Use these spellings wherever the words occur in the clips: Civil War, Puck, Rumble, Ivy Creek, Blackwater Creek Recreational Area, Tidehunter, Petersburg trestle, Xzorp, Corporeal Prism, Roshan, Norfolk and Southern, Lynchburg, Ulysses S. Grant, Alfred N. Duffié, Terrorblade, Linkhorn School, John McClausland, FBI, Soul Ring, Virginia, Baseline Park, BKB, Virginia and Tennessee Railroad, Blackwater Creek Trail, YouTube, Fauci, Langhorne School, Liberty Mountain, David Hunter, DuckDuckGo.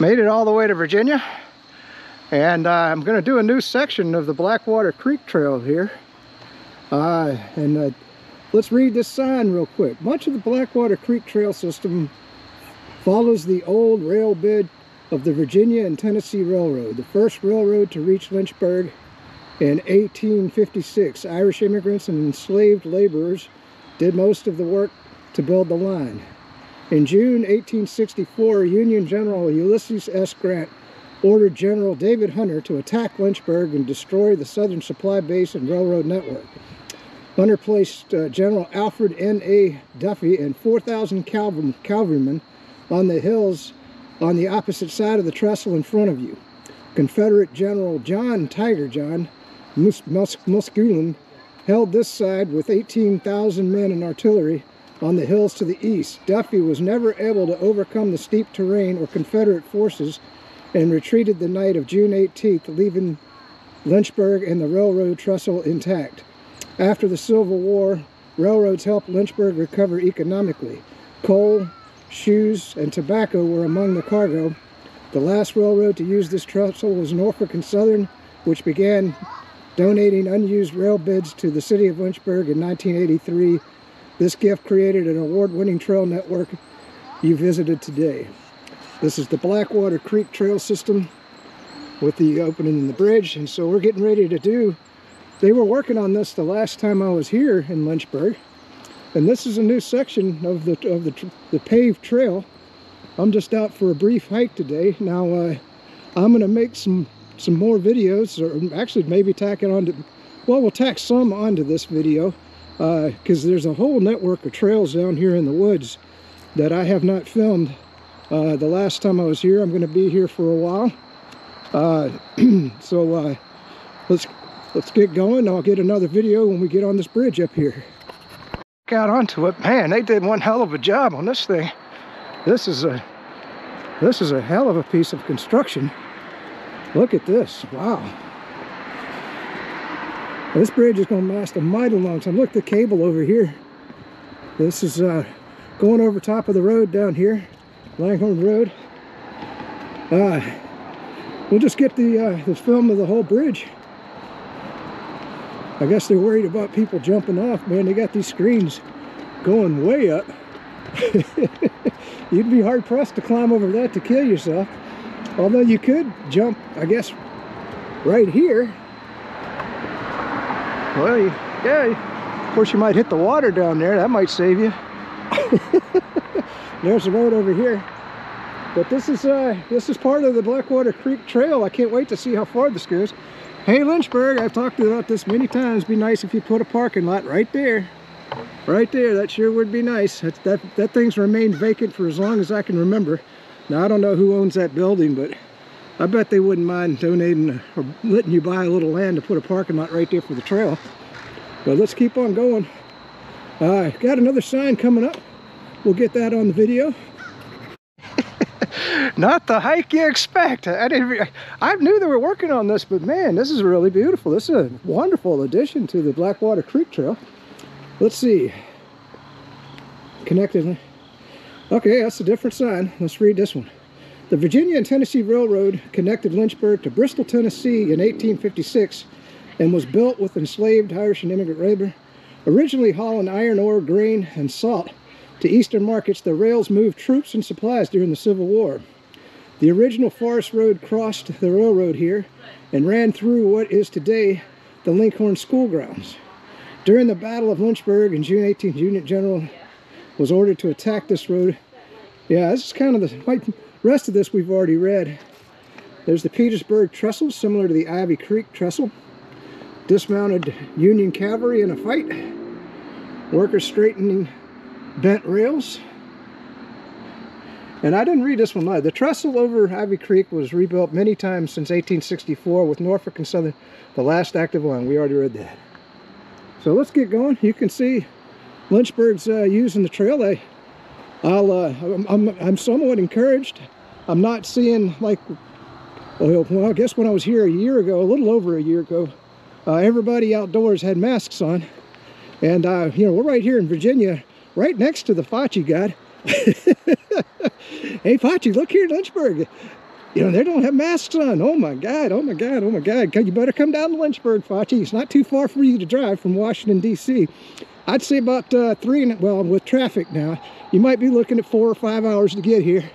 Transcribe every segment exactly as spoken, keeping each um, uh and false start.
Made it all the way to Virginia, and uh, I'm going to do a new section of the Blackwater Creek Trail here. Uh, and uh, let's read this sign real quick. Much of the Blackwater Creek Trail system follows the old rail bed of the Virginia and Tennessee Railroad, the first railroad to reach Lynchburg in eighteen fifty-six. Irish immigrants and enslaved laborers did most of the work to build the line. In June eighteen sixty-four, Union General Ulysses S. Grant ordered General David Hunter to attack Lynchburg and destroy the southern supply base and railroad network. Hunter placed uh, General Alfred N. Duffié and four thousand cavalry, cavalrymen on the hills on the opposite side of the trestle in front of you. Confederate General John Tiger John Mus Mus Musculin held this side with eighteen thousand men and artillery on the hills to the east. Duffié was never able to overcome the steep terrain or Confederate forces and retreated the night of June eighteenth, leaving Lynchburg and the railroad trestle intact. After the Civil War, railroads helped Lynchburg recover economically. Coal, shoes, and tobacco were among the cargo. The last railroad to use this trestle was Norfolk and Southern, which began donating unused rail beds to the city of Lynchburg in nineteen eighty-three. This gift created an award-winning trail network you visited today. This is the Blackwater Creek Trail system with the opening in the bridge, and so we're getting ready to do. They were working on this the last time I was here in Lynchburg, and this is a new section of the of the, the paved trail. I'm just out for a brief hike today. Now uh, I'm going to make some some more videos, or actually maybe tack it onto. Well, we'll tack some onto this video because uh, there's a whole network of trails down here in the woods that I have not filmed. Uh, the last time I was here, I'm going to be here for a while. Uh, so uh, let's let's get going. I'll get another video when we get on this bridge up here. Out onto it, man. They did one hell of a job on this thing. This is a this is a hell of a piece of construction. Look at this. Wow. This bridge is going to last a mighty long time. Look at the cable over here. This is uh, going over top of the road down here. Langhorne Road. Uh, we'll just get the, uh, the film of the whole bridge. I guess they're worried about people jumping off, man. They got these screens going way up. You'd be hard pressed to climb over that to kill yourself. Although you could jump, I guess, right here. Well, yeah, of course you might hit the water down there. That might save you. There's the road over here, but this is uh this is part of the Blackwater Creek Trail. I can't wait to see how far this goes. Hey Lynchburg, I've talked about this many times. Be nice if you put a parking lot right there, right there. That sure would be nice. That that, that thing's remained vacant for as long as I can remember. Now I don't know who owns that building, but I bet they wouldn't mind donating or letting you buy a little land to put a parking lot right there for the trail. But let's keep on going. Uh, got another sign coming up. We'll get that on the video. Not the hike you expect. I didn't. I knew they were working on this, but man, this is really beautiful. This is a wonderful addition to the Blackwater Creek Trail. Let's see. Connected. Okay, that's a different sign. Let's read this one. The Virginia and Tennessee Railroad connected Lynchburg to Bristol, Tennessee in eighteen fifty-six and was built with enslaved Irish and immigrant labor. Originally hauling iron ore, grain, and salt to eastern markets, the rails moved troops and supplies during the Civil War. The original Forest Road crossed the railroad here and ran through what is today the Linkhorn School grounds. During the Battle of Lynchburg in June eighteenth, Union General was ordered to attack this road. Yeah, this is kind of the rest of this we've already read. There's the Petersburg trestle, similar to the Ivy Creek trestle. Dismounted Union cavalry in a fight. Workers straightening bent rails. And I didn't read this one either. The trestle over Ivy Creek was rebuilt many times since eighteen sixty-four with Norfolk and Southern the last active line. We already read that. So let's get going. You can see Lynchburg's uh, using the trail. I, I'll, uh, I'm, I'm, I'm somewhat encouraged. I'm not seeing like, well, I guess when I was here a year ago, a little over a year ago, uh, everybody outdoors had masks on. And, uh, you know, we're right here in Virginia, right next to the Fauci god. Hey Fauci, look here in Lynchburg. you know, they don't have masks on. Oh my God, oh my God, oh my God. You better come down to Lynchburg, Fauci. It's not too far for you to drive from Washington, D C I'd say about uh, three, and, well, with traffic now, you might be looking at four or five hours to get here.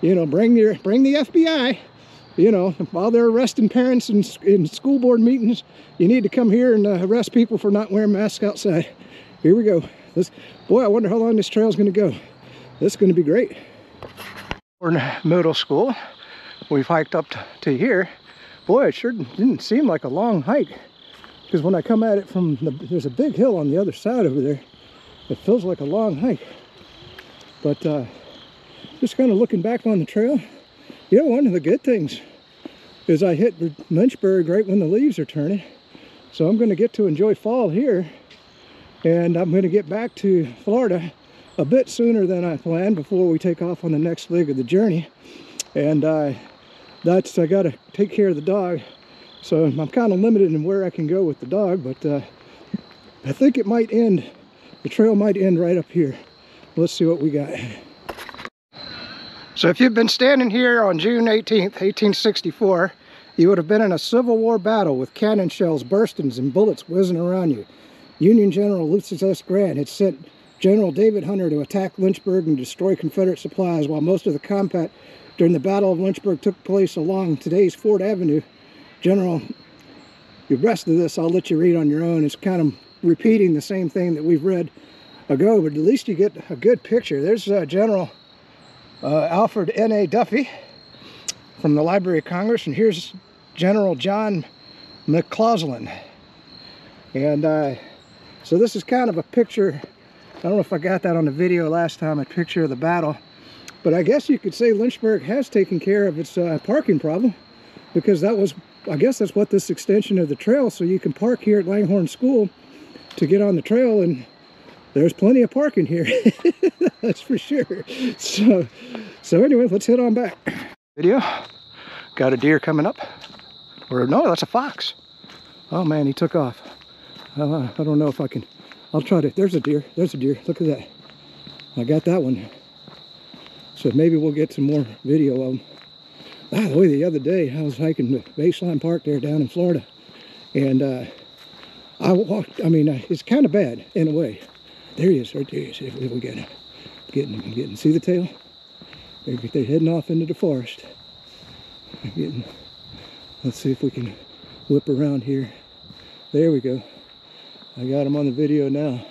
You know, bring your, bring the F B I. You know, while they're arresting parents in, in school board meetings, you need to come here and uh, arrest people for not wearing masks outside. Here we go. Let's, boy, I wonder how long this trail's going to go. This is going to be great. We're in middle school. We've hiked up to here. Boy, it sure didn't seem like a long hike, because when I come at it from the, there's a big hill on the other side over there. It feels like a long hike. But uh, just kind of looking back on the trail, you know, one of the good things is I hit Lynchburg right when the leaves are turning. So I'm going to get to enjoy fall here, and I'm going to get back to Florida a bit sooner than I planned before we take off on the next leg of the journey. And uh, that's, I got to take care of the dog. So I'm kind of limited in where I can go with the dog, but uh, I think it might end, the trail might end right up here. Let's see what we got. So if you've been standing here on June eighteenth, eighteen sixty-four, you would have been in a Civil War battle with cannon shells bursting and bullets whizzing around you. Union General Ulysses S. Grant had sent General David Hunter to attack Lynchburg and destroy Confederate supplies, while most of the combat during the Battle of Lynchburg took place along today's Fort Avenue. General, the rest of this I'll let you read on your own. It's kind of repeating the same thing that we've read ago, but at least you get a good picture. There's uh, General... Uh, Alfred N. Duffié from the Library of Congress, and here's General John McClausland. And uh, so this is kind of a picture, I don't know if I got that on the video last time, a picture of the battle, but I guess you could say Lynchburg has taken care of its uh, parking problem, because that was, I guess that's what this extension of the trail, so you can park here at Langhorne School to get on the trail, and there's plenty of parking here. That's for sure. So, so anyway, let's head on back. Video. Got a deer coming up. Or no, that's a fox. Oh man, he took off. Uh, I don't know if I can. I'll try to. There's a deer. There's a deer. Look at that. I got that one. So maybe we'll get some more video of them. By the way, the other day I was hiking to Baseline Park there down in Florida, and uh, I walked. I mean, it's kind of bad in a way. There he is, right there he is. If we get him. Getting him, getting. See the tail? They're, they're heading off into the forest. Getting, let's see if we can whip around here. There we go. I got him on the video now.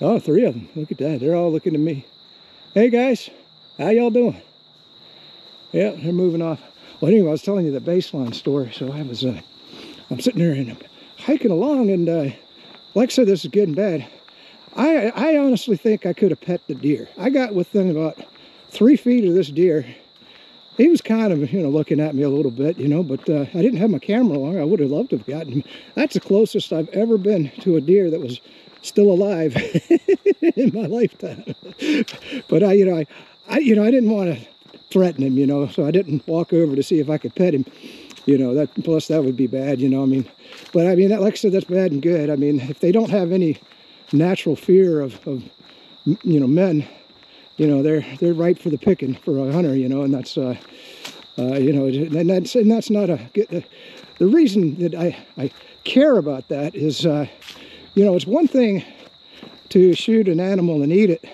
Oh, three of them. Look at that. They're all looking at me. Hey guys, how y'all doing? Yeah, they're moving off. Well, anyway, I was telling you the Baseline story. So I was, uh, I'm sitting there and I'm hiking along, and uh, like I said, this is good and bad. I, I honestly think I could have pet the deer. I got within about three feet of this deer. He was kind of, you know, looking at me a little bit, you know, but uh, I didn't have my camera along. I would have loved to have gotten him. That's the closest I've ever been to a deer that was still alive in my lifetime. But I, you know, I, I, you know, I didn't want to threaten him, you know, so I didn't walk over to see if I could pet him. You know, that plus that would be bad, you know, I mean, but I mean, that, like I said, that's bad and good. I mean, if they don't have any natural fear of, of, you know, men, you know, they're they're ripe for the picking for a hunter, you know, and that's uh, uh you know, and that's and that's not a good. Uh, the reason that I I care about that is, uh, you know, it's one thing to shoot an animal and eat it.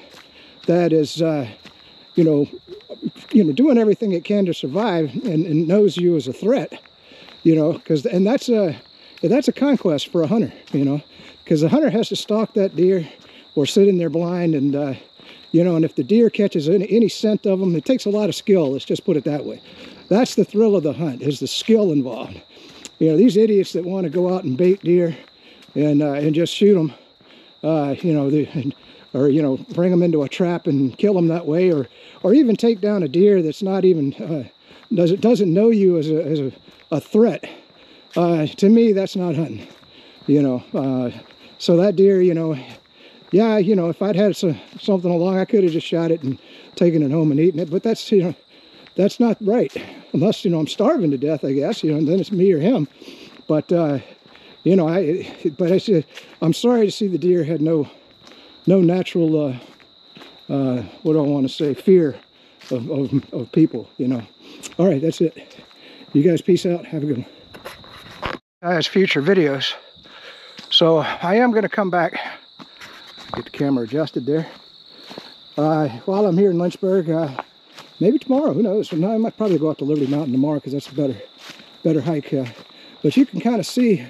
That is, uh, you know, you know, doing everything it can to survive and, and knows you as a threat, you know, because and that's a that's a conquest for a hunter, you know. Because the hunter has to stalk that deer or sit in there blind, and uh, you know, and if the deer catches any, any scent of them, it takes a lot of skill, let's just put it that way. That's the thrill of the hunt, is the skill involved. You know, these idiots that want to go out and bait deer and uh, and just shoot them, uh, you know, they, and, or, you know, bring them into a trap and kill them that way, or or even take down a deer that's not even, uh, doesn't, doesn't know you as a, as a, a threat. Uh, to me, that's not hunting, you know. Uh, So that deer, you know, yeah, you know, if I'd had some, something along, I could have just shot it and taken it home and eaten it. But that's, you know, that's not right. Unless, you know, I'm starving to death, I guess, you know, and then it's me or him. But, uh, you know, I, but I said, I'm sorry to see the deer had no, no natural, uh, uh, what do I want to say, fear of, of, of people, you know. All right, that's it. You guys peace out. Have a good one. Guys, future videos. So I am going to come back. Get the camera adjusted there. Uh, while I'm here in Lynchburg, uh, maybe tomorrow, who knows? No, I might probably go out to Liberty Mountain tomorrow because that's a better, better hike. Uh, but you can kind of see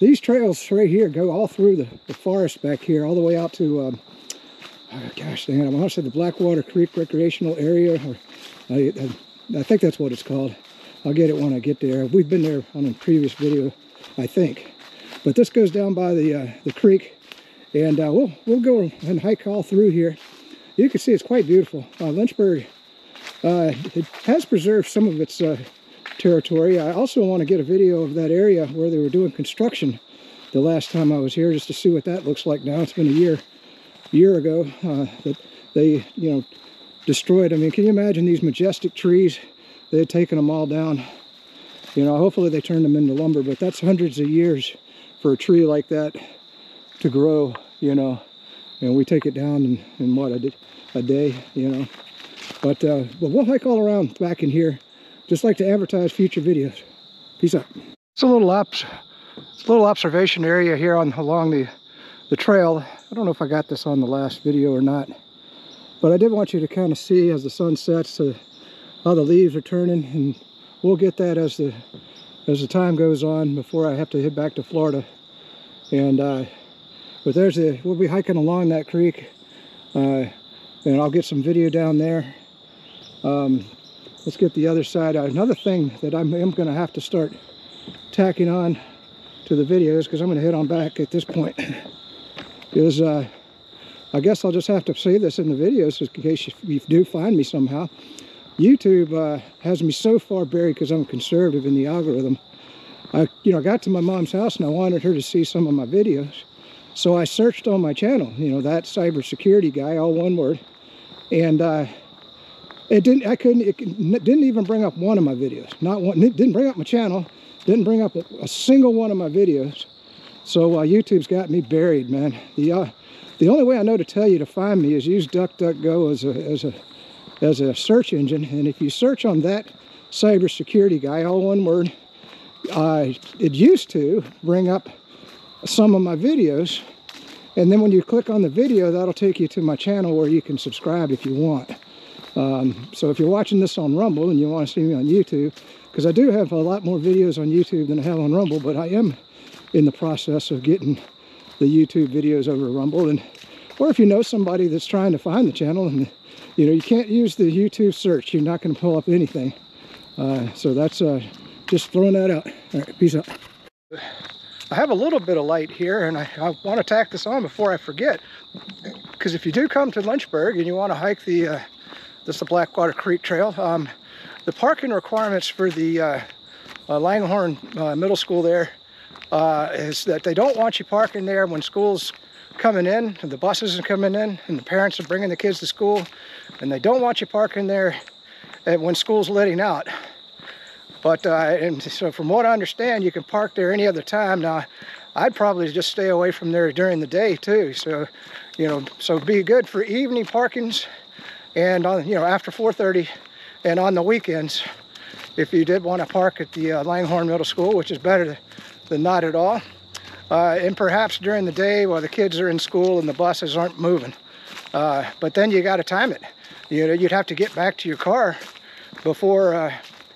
these trails right here go all through the, the forest back here, all the way out to, um, oh, gosh, dang it, I want to say the Blackwater Creek Recreational Area. Or, I, I, I think that's what it's called. I'll get it when I get there. We've been there on a previous video, I think. But this goes down by the uh, the creek, and uh, we'll we'll go and hike all through here. You can see it's quite beautiful. Uh, Lynchburg uh, it has preserved some of its uh, territory. I also want to get a video of that area where they were doing construction the last time I was here, just to see what that looks like now. It's been a year year ago uh, that they you know destroyed. I mean, can you imagine these majestic trees? They had taken them all down. You know, hopefully they turned them into lumber, but that's hundreds of years for a tree like that to grow, you know. And we take it down in, in what, a, a day, you know. But, uh, but we'll hike all around back in here. Just like to advertise future videos. Peace out. It's a little, obs it's a little observation area here on along the, the trail. I don't know if I got this on the last video or not. But I did want you to kind of see as the sun sets, uh, how the leaves are turning, and we'll get that as the as the time goes on before I have to head back to Florida. And uh, but there's the we'll be hiking along that creek, uh, and I'll get some video down there. Um, let's get the other side. Another thing that I'm, I'm going to have to start tacking on to the videos, because I'm going to head on back at this point, is uh, I guess I'll just have to say this in the videos in case you, you do find me somehow. YouTube uh, has me so far buried because I'm conservative in the algorithm. I, you know, got to my mom's house and I wanted her to see some of my videos, so I searched on my channel. You know, that cybersecurity guy, all one word, and uh, it didn't. I couldn't. It didn't even bring up one of my videos. Not one. It didn't bring up my channel. Didn't bring up a, a single one of my videos. So uh, YouTube's got me buried, man. The uh, the only way I know to tell you to find me is use DuckDuckGo as a as a as a search engine, and if you search on that cybersecurity guy, all one word, uh, it used to bring up some of my videos, and then when you click on the video, that'll take you to my channel where you can subscribe if you want. Um, so if you're watching this on Rumble and you want to see me on YouTube, because I do have a lot more videos on YouTube than I have on Rumble, but I am in the process of getting the YouTube videos over to Rumble. And or if you know somebody that's trying to find the channel, and you know, you can't use the YouTube search. You're not going to pull up anything. Uh, so that's uh, just throwing that out. All right, peace out. I have a little bit of light here, and I, I want to tack this on before I forget. Because if you do come to Lynchburg and you want to hike the, uh, this is the Blackwater Creek Trail, um, the parking requirements for the uh, uh, Langhorne uh, Middle School there uh, is that they don't want you parking there when school's coming in, and the buses are coming in, and the parents are bringing the kids to school, and they don't want you parking there and when school's letting out. But uh, and so from what I understand, you can park there any other time. Now, I'd probably just stay away from there during the day too. So, you know, so be good for evening parkings, and on you know after four thirty, and on the weekends, if you did want to park at the uh, Langhorne Middle School, which is better than not at all. Uh, and perhaps during the day while the kids are in school and the buses aren't moving. Uh, but then you got to time it. You know, you'd have to get back to your car before, uh,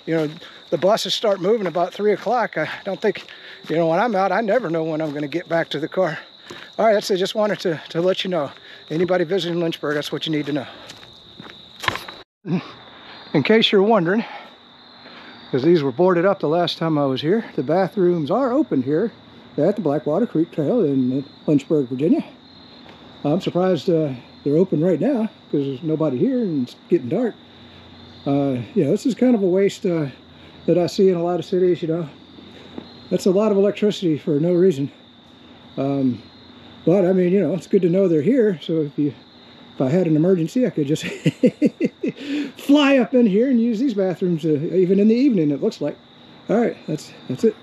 you know, the buses start moving about three o'clock. I don't think, you know, when I'm out, I never know when I'm going to get back to the car. All right, that's, I just wanted to, to let you know. Anybody visiting Lynchburg, that's what you need to know. In case you're wondering, because these were boarded up the last time I was here, the bathrooms are open here at the Blackwater Creek Trail in Lynchburg, Virginia. I'm surprised uh, they're open right now because there's nobody here and it's getting dark. Uh, you know, this is kind of a waste uh, that I see in a lot of cities, you know. That's a lot of electricity for no reason. Um, but, I mean, you know, it's good to know they're here. So if, you, if I had an emergency, I could just fly up in here and use these bathrooms, uh, even in the evening, it looks like. All right, that's, that's it.